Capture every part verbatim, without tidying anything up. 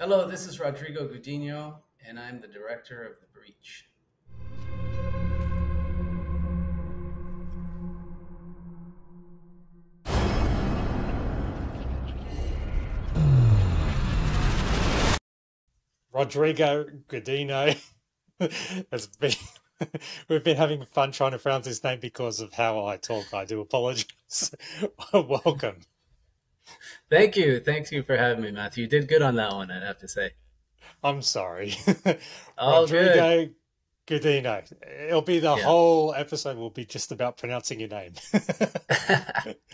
Hello, this is Rodrigo Gudino, and I'm the director of The Breach. Rodrigo Gudino has been... We've been having fun trying to pronounce his name because of how I talk. I do apologize. Welcome. Thank you. Thank you for having me, Matthew. You did good on that one, I'd have to say. I'm sorry. Oh, Rodrigo good. Gudino. It'll be the yeah. whole episode will be just about pronouncing your name.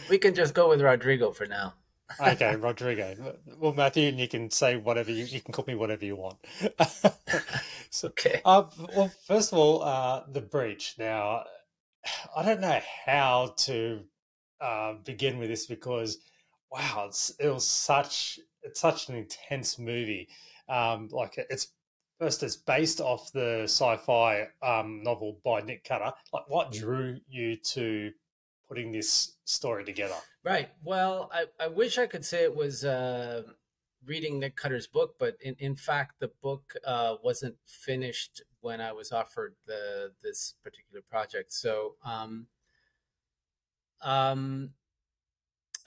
We can just go with Rodrigo for now. Okay, Rodrigo. Well, Matthew, you can say whatever you, you can call me whatever you want. So, okay. Uh, well, first of all, uh, The Breach. Now, I don't know how to uh, begin with this because, wow, it's, it was such it's such an intense movie. Um, like it's first, it's based off the sci-fi um, novel by Nick Cutter. Like, what drew you to putting this story together? Right. Well, I, I wish I could say it was uh, reading Nick Cutter's book, but in, in fact, the book uh, wasn't finished when I was offered the this particular project. So um, um,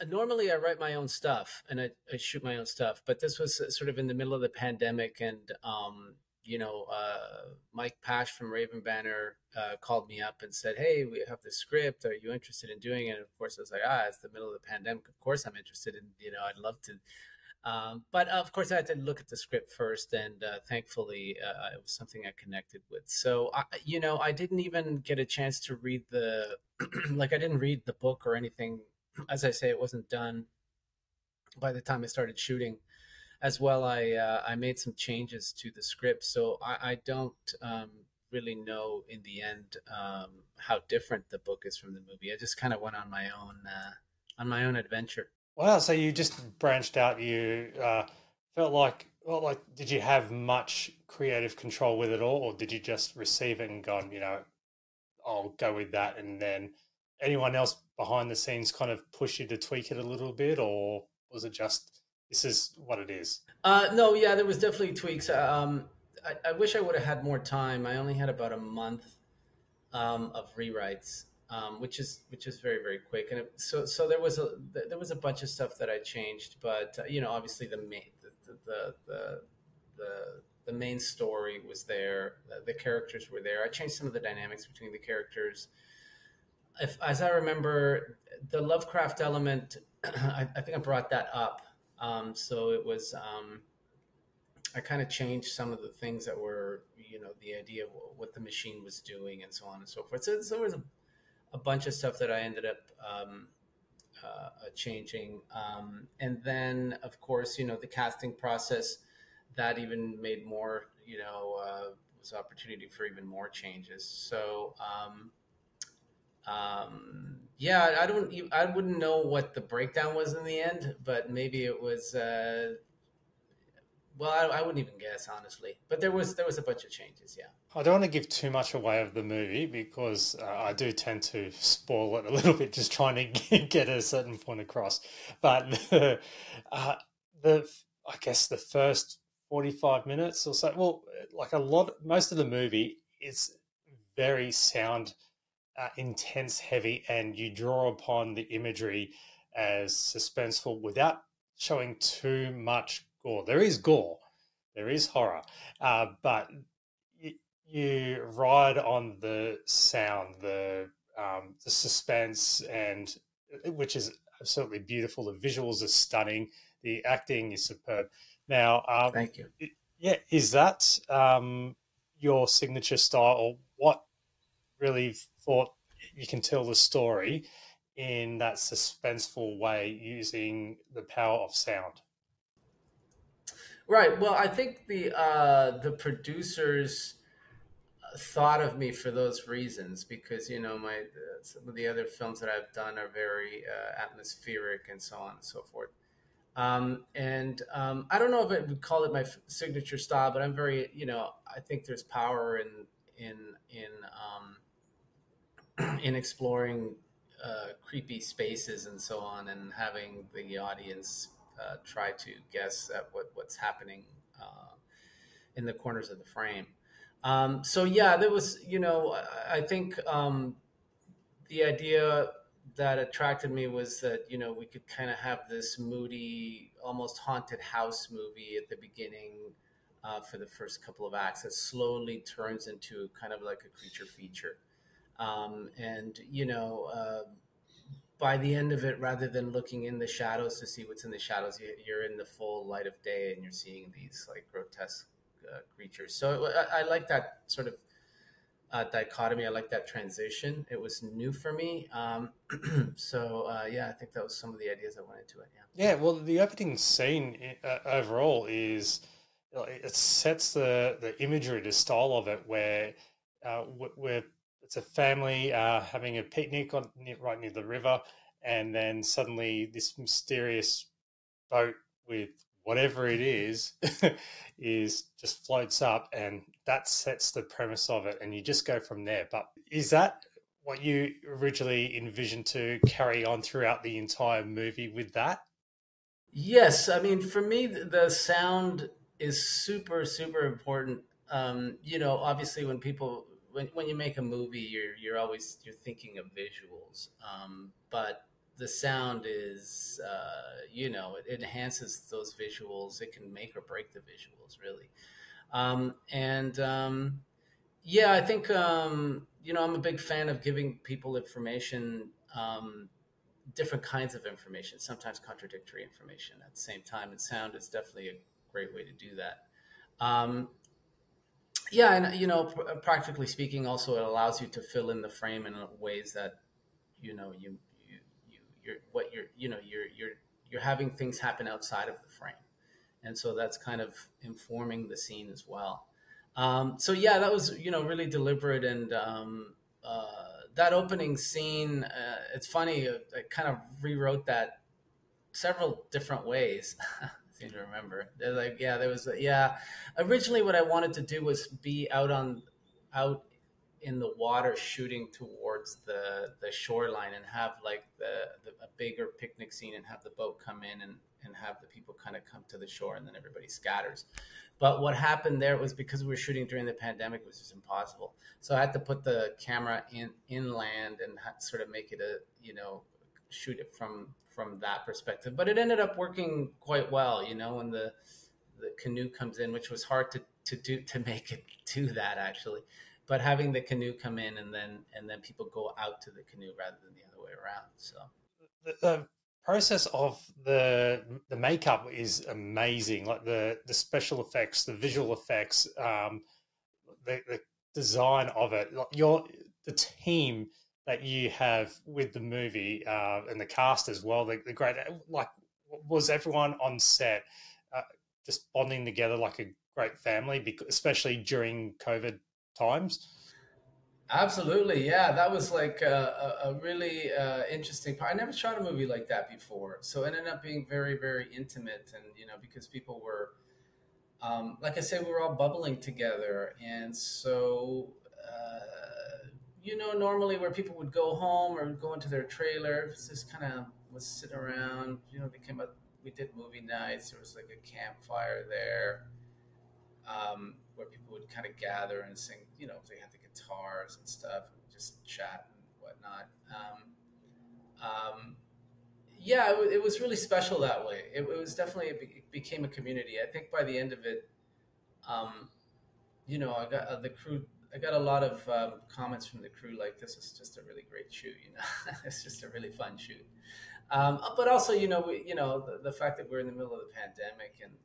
normally I write my own stuff and I, I shoot my own stuff, but this was sort of in the middle of the pandemic. And, um, you know, uh, Mike Pash from Raven Banner Uh, called me up and said, "Hey, we have this script. Are you interested in doing it?" And of course, I was like, "Ah, it's the middle of the pandemic. Of course, I'm interested in. You know, I'd love to." Um, but of course, I had to look at the script first, and uh, thankfully, uh, it was something I connected with. So, I, you know, I didn't even get a chance to read the, like, I didn't read the book or anything. As I say, it wasn't done by the time I started shooting. As well, I uh, I made some changes to the script, so I, I don't. Um, really know in the end um, how different the book is from the movie. I just kind of went on my own uh, on my own adventure. Wow! So you just branched out. You uh, felt like well, like did you have much creative control with it all, or did you just receive it and gone, you know, I'll go with that? And then anyone else behind the scenes kind of push you to tweak it a little bit, or was it just this is what it is? Uh, no, yeah, there was definitely tweaks. Um, I, I wish I would have had more time. I only had about a month um, of rewrites, um, which is which is very very quick. And it, so so there was a there was a bunch of stuff that I changed, but uh, you know, obviously the main the the the, the, the main story was there. The, the characters were there. I changed some of the dynamics between the characters. If, as I remember, the Lovecraft element, I, I think I brought that up. Um, so it was. Um, I kind of changed some of the things that were, you know, the idea of what the machine was doing and so on and so forth. So, so there was a, a bunch of stuff that I ended up um, uh, changing. Um, and then, of course, you know, the casting process, that even made more, you know, uh, was opportunity for even more changes. So, um, um, yeah, I don't, I wouldn't know what the breakdown was in the end, but maybe it was... Uh, Well, I, I wouldn't even guess, honestly. But there was there was a bunch of changes, yeah. I don't want to give too much away of the movie because uh, I do tend to spoil it a little bit, just trying to get a certain point across. But the, uh, the I guess the first forty-five minutes or so, well, like a lot, most of the movie is very sound, uh, intense, heavy, and you draw upon the imagery as suspenseful without showing too much gore. There is gore, there is horror, uh, but you, you ride on the sound, the um, the suspense, and which is absolutely beautiful. The visuals are stunning. The acting is superb. Now, um, thank you. Yeah, is that um, your signature style, or what really thought you can tell the story in that suspenseful way using the power of sound? Right. Well, I think the uh, the producers thought of me for those reasons because, you know, my uh, some of the other films that I've done are very uh, atmospheric and so on and so forth. Um, and um, I don't know if I would call it my signature style, but I'm very, you know, I think there's power in in in um, in exploring uh, creepy spaces and so on, and having the audience Uh, try to guess at what, what's happening in the corners of the frame. Um, so yeah, there was, you know, I think um, the idea that attracted me was that, you know, we could kind of have this moody, almost haunted house movie at the beginning uh, for the first couple of acts that slowly turns into kind of like a creature feature. Um, and, you know, uh, by the end of it, rather than looking in the shadows to see what's in the shadows, you're in the full light of day and you're seeing these like grotesque uh, creatures. So it, I, I like that sort of uh, dichotomy. I like that transition. It was new for me. Um, so uh, yeah, I think that was some of the ideas that went into it. Yeah. Yeah. Well, the opening scene uh, overall is, it sets the, the imagery, the style of it where uh, we're, it's a family uh, having a picnic on, right near the river, and then suddenly this mysterious boat with whatever it is is just floats up, and that sets the premise of it, and you just go from there. But is that what you originally envisioned to carry on throughout the entire movie with that? Yes. I mean, for me, the sound is super, super important. Um, you know, obviously when people... When, when you make a movie, you're, you're always, you're thinking of visuals. Um, but the sound is, uh, you know, it, it enhances those visuals. It can make or break the visuals, really. Um, and, um, yeah, I think, um, you know, I'm a big fan of giving people information, um, different kinds of information, sometimes contradictory information at the same time. And sound is definitely a great way to do that. Um, Yeah, and, you know, practically speaking, also it allows you to fill in the frame in ways that, you know, you, you, you you're what you're, you know, you're, you're, you're having things happen outside of the frame. And so that's kind of informing the scene as well. Um, so yeah, that was, you know, really deliberate. And um, uh, that opening scene, uh, it's funny, I kind of rewrote that several different ways. To remember, they're like, yeah, there was, a, yeah. Originally, what I wanted to do was be out on, out in the water, shooting towards the the shoreline, and have like the, the a bigger picnic scene, and have the boat come in, and and have the people kind of come to the shore, and then everybody scatters. But what happened there was because we were shooting during the pandemic, which was impossible. So I had to put the camera in inland and sort of make it a, you know, shoot it from. From that perspective, but it ended up working quite well, you know, when the the canoe comes in, which was hard to to do to make it do that actually, but having the canoe come in and then and then people go out to the canoe rather than the other way around. So the, the process of the the makeup is amazing, like the the special effects, the visual effects, um, the, the design of it. Like your the team that you have with the movie uh, and the cast as well, the, the great, like, was everyone on set uh, just bonding together like a great family, because, especially during COVID times? Absolutely, yeah. That was like a, a really uh, interesting part. I never shot a movie like that before, so it ended up being very, very intimate, and, you know, because people were, um, like I said, we were all bubbling together, and so... Uh, you know, normally where people would go home or go into their trailer, it's just kind of was sitting around, you know, they came up, we did movie nights. There was like a campfire there um, where people would kind of gather and sing, you know, they had the guitars and stuff, and just chat and whatnot. Um, um, yeah, it, it was really special that way. It, it was definitely, it became a community. I think by the end of it, um, you know, I got uh, the crew, I got a lot of um, comments from the crew like, this is just a really great shoot, you know, it's just a really fun shoot. Um, but also, you know, we, you know, the, the fact that we're in the middle of the pandemic, and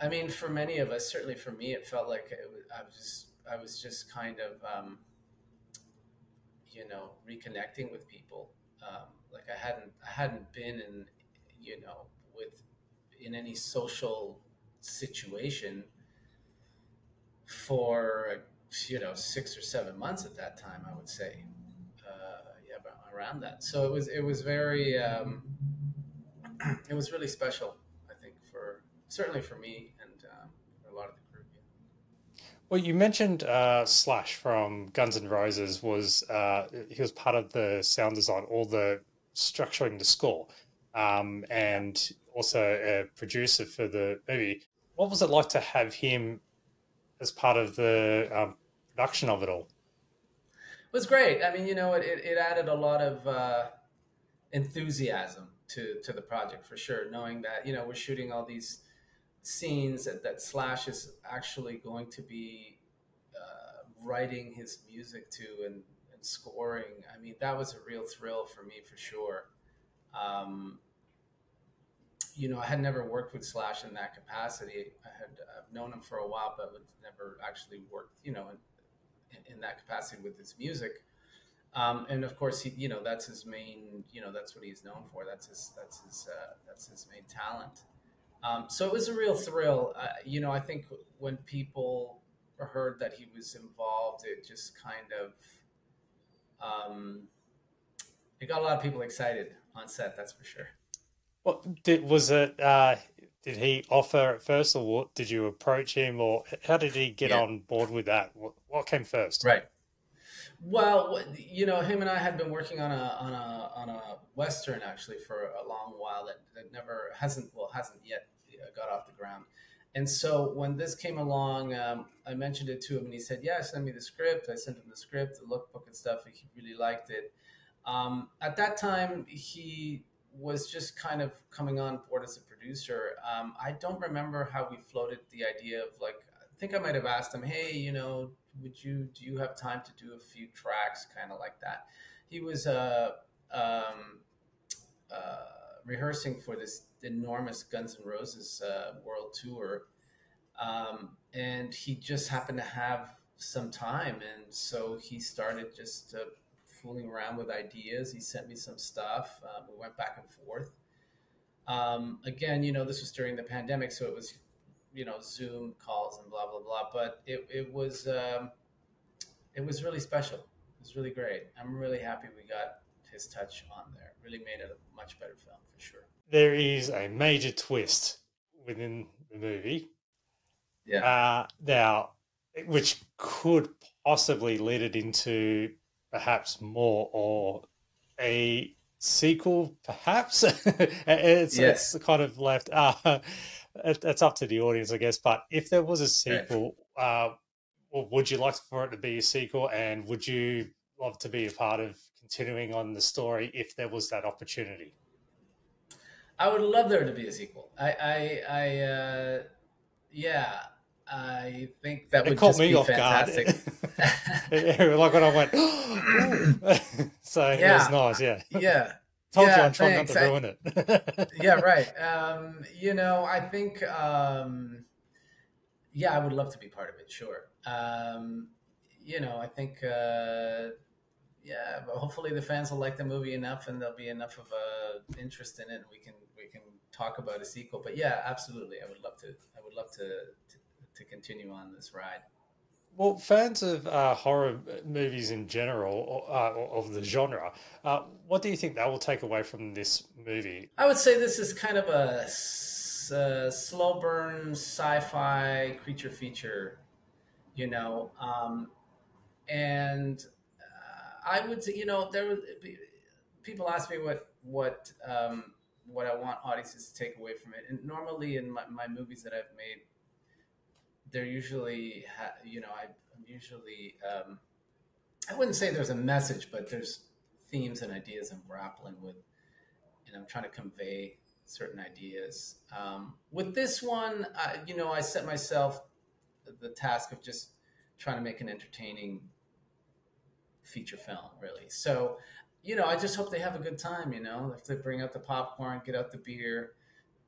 I mean, for many of us, certainly for me, it felt like it was, I was just, I was just kind of, um, you know, reconnecting with people. Um, like I hadn't, I hadn't been in, you know, with, in any social situation for, you know, six or seven months at that time, I would say, uh, yeah, about around that. So it was, it was very, um, it was really special, I think, for, certainly for me and um, for a lot of the group. Yeah. Well, you mentioned uh, Slash from Guns N' Roses was, uh, he was part of the sound design, all the structuring the score, um, and also a producer for the movie. what was it like to have him as part of the um, production of it all? It was great. I mean, you know, it, it, it added a lot of uh, enthusiasm to, to the project for sure, knowing that, you know, we're shooting all these scenes that, that Slash is actually going to be uh, writing his music to and, and scoring. I mean, that was a real thrill for me for sure. Um, you know, I had never worked with Slash in that capacity. I had I've known him for a while, but never actually worked, you know, in, in that capacity with his music. Um, and of course, he, you know, that's his main, you know, that's what he's known for. That's his, that's his, uh, that's his main talent. Um, so it was a real thrill. Uh, you know, I think when people heard that he was involved, it just kind of, um, it got a lot of people excited on set. That's for sure. Well, did, was it, uh, did he offer at first, or what, did you approach him, or how did he get yeah. on board with that? What, what came first? Right. Well, you know, him and I had been working on a on a on a Western actually for a long while that, that never hasn't well hasn't yet got off the ground, and so when this came along, um, I mentioned it to him, and he said, "Yeah, send me the script." I sent him the script, the lookbook, and stuff. He really liked it. Um, at that time, he was just kind of coming on board as a producer. Um, I don't remember how we floated the idea of, like, I think I might have asked him, "Hey, you know, would you, do you have time to do a few tracks?" Kind of like that. He was uh, um, uh, rehearsing for this enormous Guns N' Roses uh, world tour. Um, and he just happened to have some time. And so he started just uh, fooling around with ideas. He sent me some stuff. Um, we went back and forth. Um, again, you know, this was during the pandemic, so it was, you know, Zoom calls and blah, blah, blah. But it, it was, um, it was really special. It was really great. I'm really happy we got his touch on there. It really made it a much better film for sure. There is a major twist within the movie. Yeah. Uh, now, which could possibly lead it into perhaps more, or a sequel, perhaps. it's, yes. it's kind of left. Uh, That's up to the audience, I guess. But if there was a sequel, uh, would you like for it to be a sequel? And would you love to be a part of continuing on the story if there was that opportunity? I would love there to be a sequel. I, I, I uh, yeah, I think that it would caught just me be off fantastic. Guard. Like when I went, so yeah. It was nice, yeah, yeah. Told yeah, you I'm trying thanks. not to ruin it. Yeah, right. Um, you know, I think, um, yeah, I would love to be part of it, sure. Um, you know, I think, uh, yeah, but hopefully the fans will like the movie enough, and there'll be enough of a interest in it, and we can we can talk about a sequel. But yeah, absolutely, I would love to. I would love to to, to continue on this ride. Well, fans of uh, horror movies in general, uh, of the genre, uh, what do you think that will take away from this movie? I would say this is kind of a, a slow burn sci-fi creature feature, you know. Um, and uh, I would say, you know, there would be, people ask me what what um, what I want audiences to take away from it, and normally in my, my movies that I've made, they're usually, you know, I, I'm usually, um, I wouldn't say there's a message, but there's themes and ideas I'm grappling with, and I'm trying to convey certain ideas. Um, with this one, I, you know, I set myself the task of just trying to make an entertaining feature film, really. So, you know, I just hope they have a good time, you know, if they bring out the popcorn, get out the beer,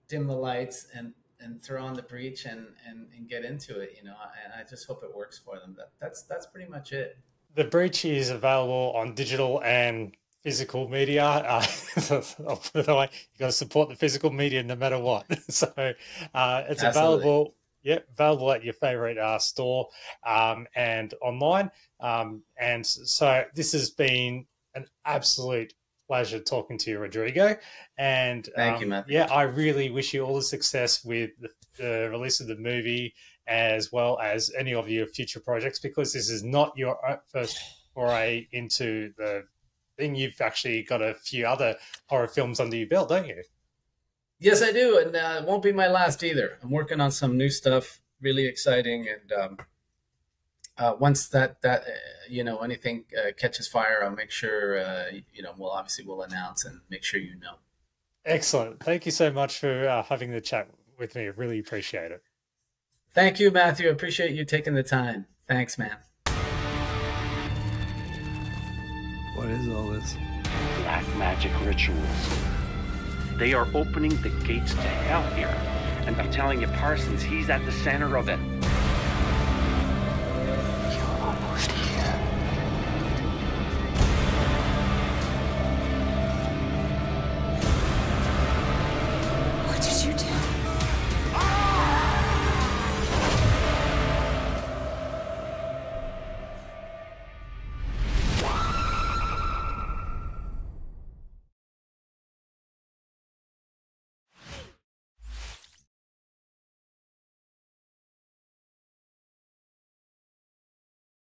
dim the lights, and and throw on The Breach and, and, and get into it, you know, and I just hope it works for them. That, that's that's pretty much it. The Breach is available on digital and physical media. Uh, I'll put it away. You've got to support the physical media no matter what. So uh, it's Absolutely. available, yep, available at your favourite uh, store um, and online. Um, and so this has been an absolute pleasure talking to you, Rodrigo, and thank um, you, Matthew. Yeah, I really wish you all the success with the, the release of the movie, as well as any of your future projects, because this is not your first foray into the thing. You've actually got a few other horror films under your belt, don't you? Yes, I do. And uh, it won't be my last either. I'm working on some new stuff, really exciting. And um, uh, once that, that uh, you know, anything uh, catches fire, I'll make sure, uh, you know, we'll obviously we'll announce and make sure you know. Excellent. Thank you so much for uh, having the chat with me. I really appreciate it. Thank you, Matthew. I appreciate you taking the time. Thanks, man. What is all this? Black magic rituals. They are opening the gates to hell here. And I'm telling you, Parsons, he's at the center of it.